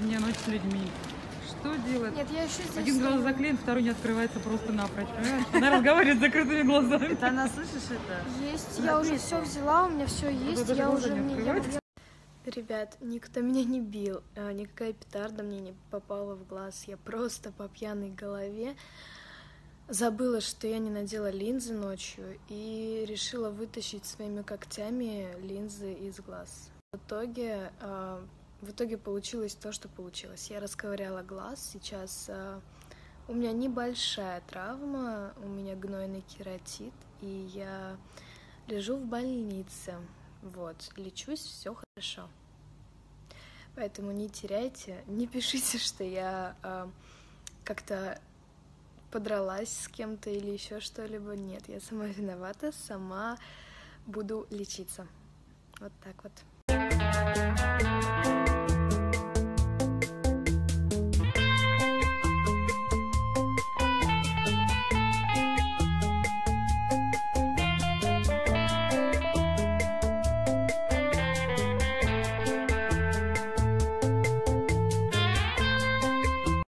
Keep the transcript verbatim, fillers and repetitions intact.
Новогодняя ночь с людьми. Что делать? Нет, я еще здесь Один глаз заклеен, второй не открывается просто напрочь. Понимаешь? Она разговаривает с закрытыми глазами. Это она, слышишь это? Есть, я уже все взяла, у меня все есть, я уже не... Ребят, никто меня не бил, никакая петарда мне не попала в глаз. Я просто по пьяной голове забыла, что я не надела линзы ночью и решила вытащить своими когтями линзы из глаз. В итоге, в итоге получилось то, что получилось. Я расковыряла глаз, сейчас у меня небольшая травма, у меня гнойный кератит, и я лежу в больнице. Вот, лечусь, все хорошо. Поэтому не теряйте, не пишите, что я э, как-то подралась с кем-то или еще что-либо. Нет, я сама виновата, сама буду лечиться. Вот так вот.